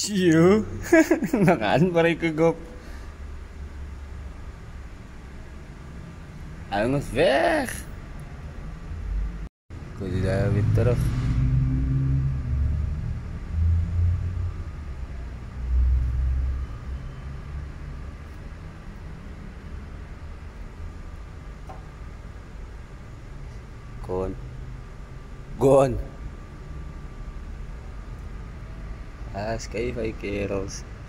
Chiyo. Nakaan paray kagok. Ang weg. Ko di daw bitter. Gone. Ask if I cares.